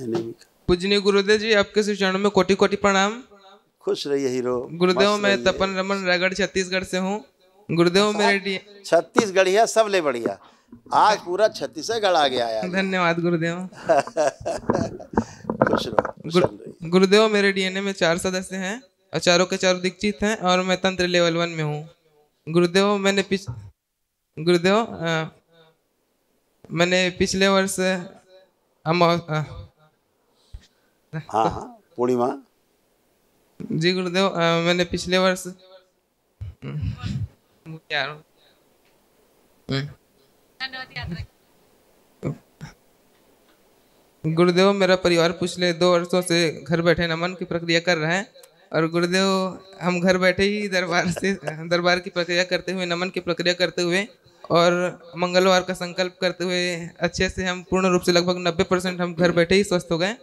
Anaemic. पूजनीय गुरुदेव जी आपके शिष्याणों में कोटि कोटि प्रणाम। खुश रहिए हीरो। गुरुदेव मैं तपन रमन रायगढ़ छत्तीसगढ़ से हूँ। गुरुदेव मेरे छत्तीसगढ़िया सब ले बढ़िया, आज पूरा छत्तीसगढ़ आ गया यार। धन्यवाद गुरुदेव। खुश रहो। गुरुदेव मेरे डीएनए में 4 सदस्य हैं और चारों के चारों दीक्षित हैं और मैं तंत्र लेवल 1 में हूँ। गुरुदेव मैंने पिछले वर्ष पूर्णिमा जी गुरुदेव मैंने पिछले वर्ष गुरुदेव मेरा परिवार पिछले 2 वर्षों से घर बैठे नमन की प्रक्रिया कर रहे हैं और गुरुदेव हम घर बैठे ही दरबार की प्रक्रिया करते हुए नमन की प्रक्रिया करते हुए और मंगलवार का संकल्प करते हुए अच्छे से हम पूर्ण रूप से लगभग 90% हम घर बैठे ही स्वस्थ हो गए।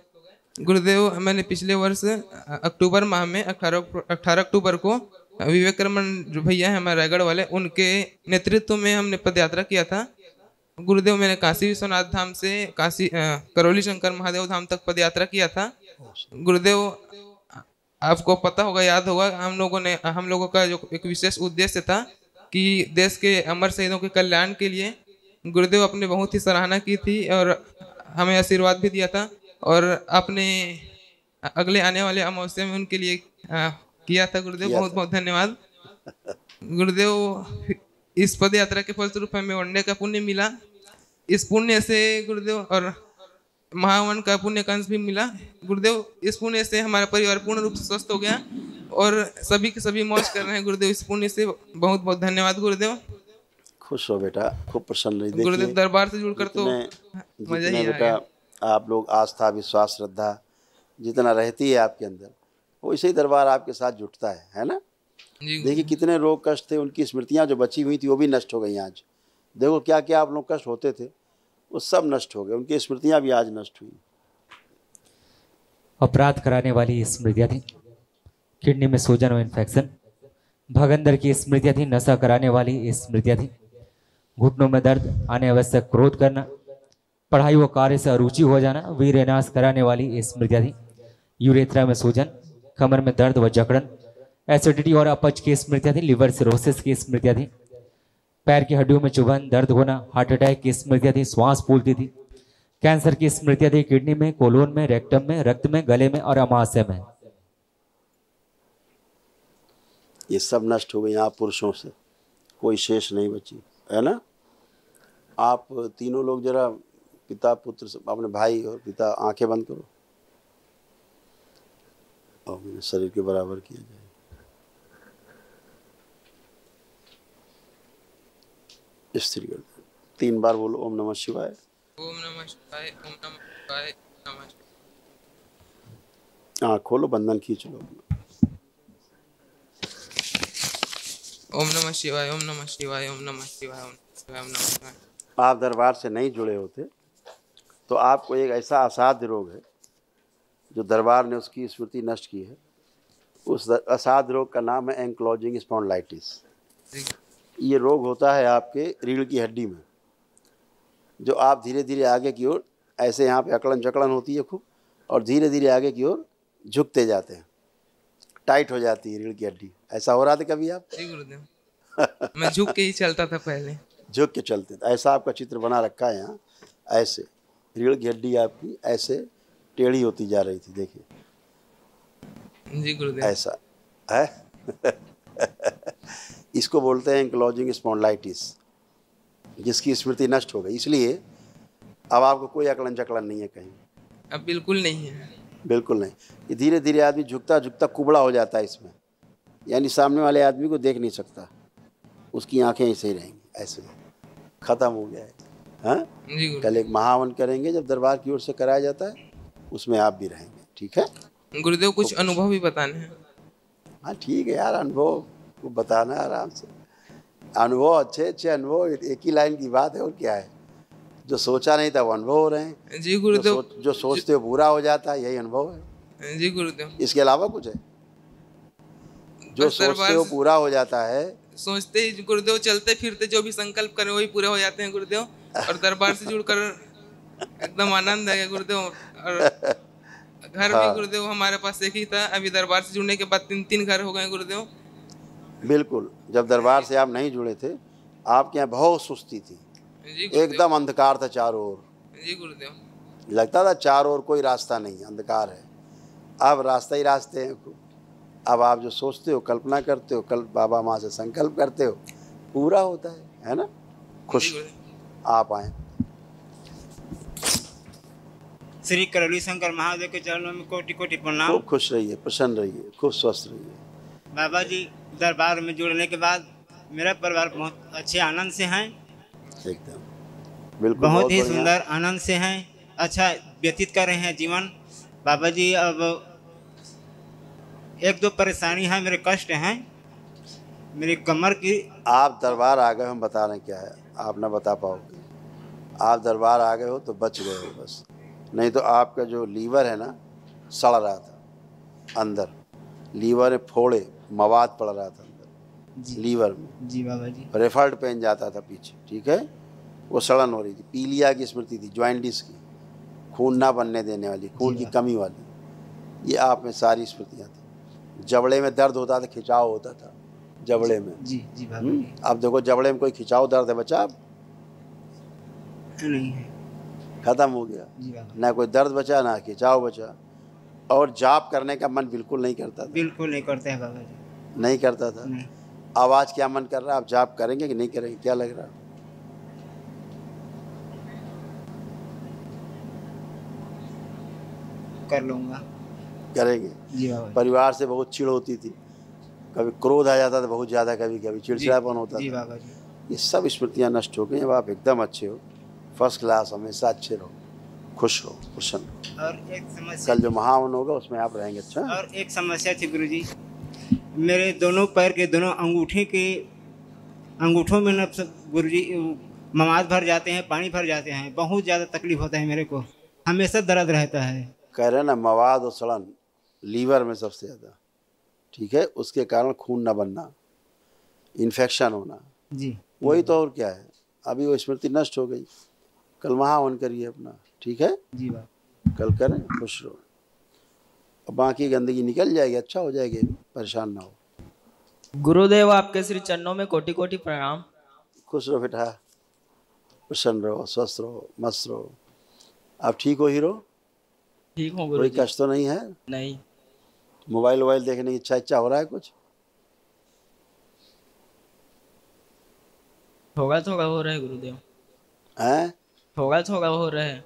गुरुदेव मैंने पिछले वर्ष अक्टूबर माह में 18 अक्टूबर को विवेक रमन जो भैया है हमारे रायगढ़ वाले उनके नेतृत्व में हमने पद यात्रा किया था। गुरुदेव मैंने काशी विश्वनाथ धाम से काशी करौली शंकर महादेव धाम तक पद यात्रा किया था। गुरुदेव आपको पता होगा, याद होगा, हम लोगों का जो एक विशेष उद्देश्य था कि देश के अमर शहीदों के कल्याण के लिए गुरुदेव आपने बहुत ही सराहना की थी और हमें आशीर्वाद भी दिया था और आपने अगले आने वाले अमावस्या में उनके लिए किया था। गुरुदेव बहुत बहुत धन्यवाद। गुरुदेव इस पद यात्रा के फलस्वरूप हमें वनडे का पुण्य मिला, इस पुण्य से गुरुदेव और महावन का पुण्य कांश भी मिला। गुरुदेव इस पुण्य से हमारा परिवार पूर्ण रूप से स्वस्थ हो गया और सभी के सभी मौज कर रहे हैं। गुरुदेव इस पुण्य से बहुत बहुत धन्यवाद। गुरुदेव खुश हो बेटा, खूब प्रसन्न रहिए। गुरुदेव दरबार से जुड़कर तो मजा ही बेटा, आप लोग आस्था विश्वास श्रद्धा जितना रहती है आपके अंदर वैसे ही दरबार आपके साथ जुटता है ना। देखिए कितने रोग कष्ट थे, उनकी स्मृतियाँ जो बची हुई थी वो भी नष्ट हो गई। आज देखो क्या क्या आप लोग कष्ट होते थे वो सब नष्ट हो गए, उनकी स्मृतियाँ भी आज नष्ट हुई। अपराध कराने वाली स्मृतियाँ थी, किडनी में सूजन और इन्फेक्शन, भगंदर की स्मृतियाँ थी, नशा कराने वाली स्मृतियाँ थी, घुटनों में दर्द, अनावश्यक क्रोध करना, पढ़ाई व कार्य से अरुचि हो जाना, वीर्यनाश कराने वाली स्मृतियाँ थी, यूरेथ्रा में सूजन, कमर में दर्द व जकड़न, एसिडिटी और अपच की स्मृतियाँ थी, लिवर सिरोसिस की स्मृतियाँ थी, पैर की हड्डियों में चुभन, दर्द होना, हार्ट अटैक की स्मृतियाँ थी, श्वास फूलती थी, कैंसर की स्मृतियाँ थी, किडनी में, कोलोन में, रेक्टम में, रक्त में, गले में और अमाशय में। ये सब नष्ट हो गए यहाँ पुरुषों से, कोई शेष नहीं बची है ना। आप तीनों लोग जरा पिता पुत्र अपने भाई और पिता आंखें बंद करो और मेरे शरीर के बराबर किया जाए। स्थिर कर दो, 3 बार बोलो ओम नमः शिवाय ओम नमः शिवाय ओम नमः शिवाय नमः। आँख खोलो, बंधन खींच लो। ओम नमः शिवाय ओम नमः शिवाय ओम नमः शिवाय ओम नमः शिवाय। आप दरबार से नहीं जुड़े होते तो आपको एक ऐसा असाध्य रोग है जो दरबार ने उसकी स्मृति नष्ट की है। उस असाध्य रोग का नाम है एंक्लोजिंग स्पॉन्डिलाइटिस। ये रोग होता है आपके रीढ़ की हड्डी में, जो आप धीरे धीरे आगे की ओर ऐसे यहाँ पे अकड़न चकड़न होती है खूब और धीरे धीरे आगे की ओर झुकते जाते हैं, टाइट हो जाती है रीढ़ की हड्डी। ऐसा हो रहा था कभी आप? जी गुरुदेव मैं झुक के ही चलता था पहले। झुक के चलते थे, ऐसा आपका चित्र बना रखा है यहाँ। ऐसे रीढ़ की हड्डी आपकी ऐसे टेढ़ी होती जा रही थी, देखिए। जी गुरुदेव ऐसा है। इसको बोलते हैं एंक्लोजिंग स्पॉन्डिलाइटिस, जिसकी स्मृति नष्ट हो गई। इसलिए अब आपको कोई अकलन चकलन नहीं है कहीं, अब बिल्कुल नहीं है, बिल्कुल नहीं। धीरे धीरे आदमी झुकता झुकता कुबड़ा हो जाता है इसमें, यानी सामने वाले आदमी को देख नहीं सकता, उसकी आंखें ऐसे ही रहेंगी, ऐसे ख़त्म हो गया है। हाँ कल एक महावन करेंगे जब दरबार की ओर से कराया जाता है, उसमें आप भी रहेंगे, ठीक है गुरुदेव। कुछ अनुभव भी बताने हैं? हाँ ठीक है यार, अनुभव को बताना आराम से, अनुभव अच्छे अच्छे अनुभव, एक ही लाइन की बात है और क्या है। जो सोचा नहीं था वो अनुभव हो रहे हैं। जी गुरुदेव जो सोचते हो पूरा हो जाता है, यही अनुभव है। जी गुरुदेव इसके अलावा कुछ है? जो सोचते हो पूरा हो जाता है, सोचते ही गुरुदेव, चलते फिरते जो भी संकल्प करें वही पूरे हो जाते हैं गुरुदेव। और दरबार से जुड़कर एकदम आनंद है गुरुदेव। घर हाँ। में गुरुदेव हमारे पास एक ही था, अभी दरबार से जुड़ने के बाद तीन घर हो गए गुरुदेव। बिल्कुल, जब दरबार से आप नहीं जुड़े थे आपके यहाँ बहुत सुस्ती थी, एकदम अंधकार था चारों ओर। जी गुरुदेव, लगता था चारों ओर कोई रास्ता नहीं, अंधकार है। अब रास्ता ही रास्ते हैं। अब आप जो सोचते हो, कल्पना करते हो, कल बाबा माँ से संकल्प करते हो, पूरा होता है ना। खुश आप आए। श्री करौली शंकर महादेव के चरणों में कोटि कोटि प्रणाम। खूब खुश रहिए, प्रसन्न रहिए, खूब स्वस्थ रहिए। बाबा जी दरबार में जुड़ने के बाद मेरा परिवार बहुत अच्छे आनंद से हैं, एकदम बिल्कुल बहुत ही सुंदर आनंद से हैं, अच्छा व्यतीत कर रहे हैं जीवन। बाबा जी अब एक दो परेशानी है, मेरे कष्ट हैं, मेरी कमर की। आप दरबार आ गए, हम बता रहे हैं क्या है, आप ना बता पाओगे। आप दरबार आ गए हो तो बच गए हो बस, नहीं तो आपका जो लीवर है ना सड़ रहा था अंदर, लीवर में फोड़े मवाद पड़ रहा था अंदर लीवर में। जी बाबा जी। रेफर्ड पेन जाता था पीछे, ठीक है, वो सड़न हो रही थी। पीलिया की स्मृति थी, ज्वाइंटिस की, खून ना बनने देने वाली, खून की कमी वाली, ये आप में सारी स्मृतियाँ थी। जबड़े में दर्द होता था, खिंचाव होता था जबड़े में। जी जी बाबा जी। अब देखो जबड़े में कोई खिंचाव दर्द है बचा? अब नहीं है, खत्म हो गया, ना कोई दर्द बचा ना खिंचाव बचा। और जाप करने का मन बिल्कुल नहीं करता था, बिल्कुल नहीं करते हैं बाबा जी, नहीं करता था। अब आज क्या मन कर रहा है? आप जाप करेंगे कि नहीं करेंगे? क्या लग रहा है? कर लूँगा, करेंगे जी बाबा। परिवार से बहुत चिड़ होती थी, कभी क्रोध आ जाता था बहुत ज़्यादा, कभी कभी चिड़चिड़ापन होता जी था। ये सब स्मृतियाँ नष्ट हो गई। अब आप एकदम अच्छे हो, फर्स्ट क्लास, हमेशा अच्छे रहो, खुश रहो, प्रसन्न रहो। और एक समस्या, कल जो महावन होगा उसमें आप रहेंगे। अच्छा, और एक समस्या थी गुरुजी, मेरे दोनों पैर के दोनों अंगूठे के अंगूठों में न गुरुजी मवाद भर जाते हैं, पानी भर जाते हैं, बहुत ज़्यादा तकलीफ होता है मेरे को, हमेशा दर्द रहता है। कह रहे ना मवाद और सड़न लीवर में सबसे ज़्यादा, ठीक है, उसके कारण खून ना बनना, इन्फेक्शन होना। जी वही तो, और क्या है। अभी वो स्मृति नष्ट हो गई, कल वहाँ ऑन करिए अपना, ठीक है जी बाबा, कल करें, खुश रहो और बाकी गंदगी निकल जाएगी, अच्छा हो जाएगी, परेशान ना हो। गुरुदेव आपके श्री चरणों में कोटि कोटि प्रणाम। खुश रहो बेटा, प्रसन्न रहो, स्वस्थ रहो, मस्त रहो। आप ठीक हो हीरो? ठीक हूँ गुरुदेव। कोई कष्ट तो नहीं है? नहीं। मोबाइल वोबाइल देखने की इच्छा हो रहा है? कुछ थोड़ा थोड़ा हो रहा है गुरुदेव। हैं? थोड़ा थोड़ा हो रहा है,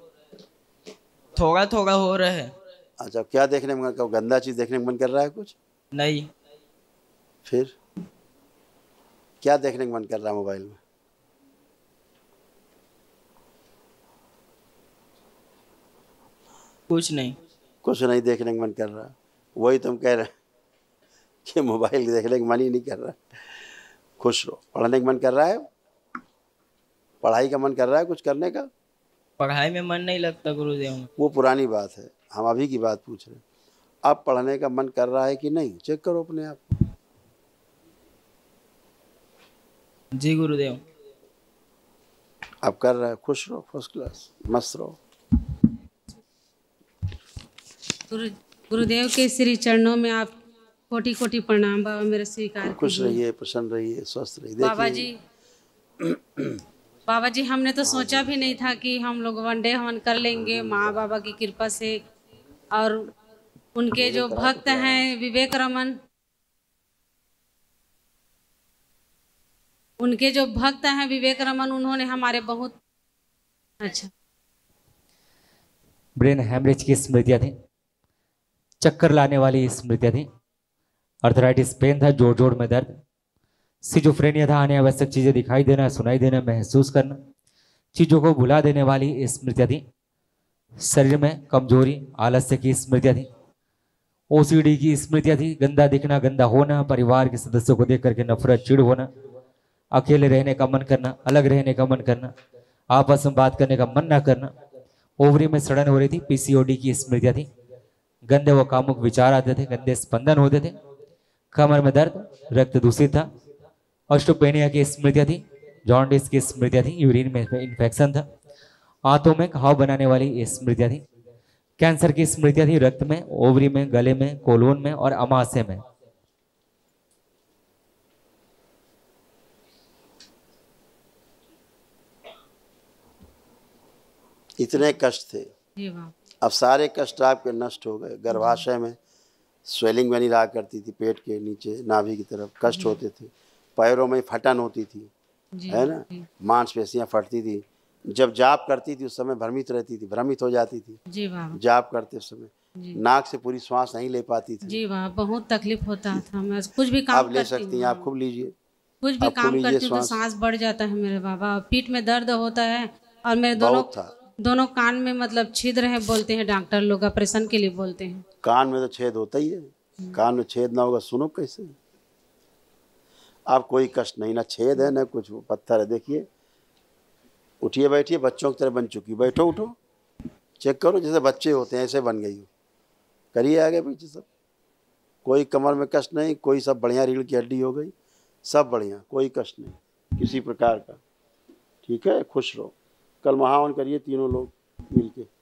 थोड़ा थोड़ा हो रहा है। अच्छा, क्या देखने में, गंदा चीज देखने का मन कर रहा है? कुछ नहीं। फिर क्या देखने का मन कर रहा है मोबाइल में? कुछ नहीं, कुछ नहीं देखने का मन कर रहा है। वही तुम कह रहे कि मोबाइल देखने का मन ही नहीं कर रहा। खुश रहो। पढ़ने का मन कर रहा है? पढ़ाई का मन कर रहा है? कुछ करने का? पढ़ाई में मन नहीं लगता गुरुदेव। वो पुरानी बात है, हम अभी की बात पूछ रहे हैं। अब पढ़ने का मन कर रहा है कि नहीं, चेक करो अपने आप। जी गुरुदेव। अब कर रहा है, खुश रहो, फर्स्ट क्लास, मस्त रहो। गुरुदेव के श्री चरणों में आप कोटि कोटि प्रणाम बाबा, मेरा स्वीकार। खुश रहिए, प्रसन्न रहिए, स्वस्थ रहिए। बाबा जी, बाबा जी हमने तो सोचा भी नहीं था कि हम लोग वनडे हवन कर लेंगे माँ बाबा की कृपा से। और उनके जो भक्त हैं विवेक रमन, उनके जो भक्त हैं विवेक रमन, उन्होंने हमारे बहुत अच्छा ब्रेन हैमरेज की स्मृतियाँ थी, चक्कर लाने वाली स्मृतियाँ थी, अर्थराइटिस पेन था, जोड़ जोड़ में दर्द, सिजोफ्रेनिया था, आने आवश्यक चीज़ें दिखाई देना, सुनाई देना, महसूस करना, चीज़ों को भुला देने वाली स्मृतियाँ थी, शरीर में कमजोरी, आलस्य की स्मृतियाँ थी, ओसीडी की स्मृतियाँ थी, गंदा दिखना, गंदा होना, परिवार के सदस्यों को देख करके नफरत, चिड़ होना, अकेले रहने का मन करना, अलग रहने का मन करना, आपस में बात करने का मन ना करना, ओवरी में सड़न हो रही थी, पीसीओडी की स्मृतियाँ थी, गंदे व कामुक विचार आते थे, गंदे स्पंदन होते थे, कमर में दर्द, रक्त दूषित था, ऑस्टोपेनिया की स्मृतियाँ थी, जॉन्डिस की स्मृतियाँ थी, यूरिन में इन्फेक्शन था, आंतों में घाव बनाने वाली स्मृतियाँ थी। कैंसर की स्मृतियाँ थी रक्त में, ओवरी में, गले में, कोलोन में और अमाशय में। इतने कष्ट थे, अब सारे कष्ट आपके नष्ट हो गए। गर्भाशय में स्वेलिंग बनी रहा करती थी, पेट के नीचे नाभि की तरफ कष्ट होते थे। पैरों में फटन होती थी, है ना, मांसपेशियां फटती थी। जब जाप करती थी उस समय भ्रमित रहती थी, भ्रमित हो जाती थी जी। जाप करते समय नाक से पूरी श्वास नहीं ले पाती थी जी। बहुत तकलीफ होता था। मैं कुछ भी काम आप ले सकती हैं, आप खूब लीजिए। कुछ भी काम करती हूँ तो सांस बढ़ जाता है मेरे बाबा। पीठ में दर्द होता है और मेरे दोनों कान में मतलब छिद्र है, बोलते हैं डॉक्टर लोग ऑपरेशन के लिए बोलते हैं। कान में तो छेद होता ही है, कान में छेद ना होगा सुनो कैसे। आप कोई कष्ट नहीं, ना छेद है ना कुछ, पत्थर है। देखिए उठिए बैठिए, बच्चों की तरह बन चुकी। बैठो उठो, चेक करो जैसे बच्चे होते हैं ऐसे बन गई हो। करिए आगे पीछे सब। कोई कमर में कष्ट नहीं, कोई सब बढ़िया, रीढ़ की हड्डी हो गई, सब बढ़िया, कोई कष्ट नहीं किसी प्रकार का। ठीक है, खुश रहो। कल महावन करिए तीनों लोग मिलके।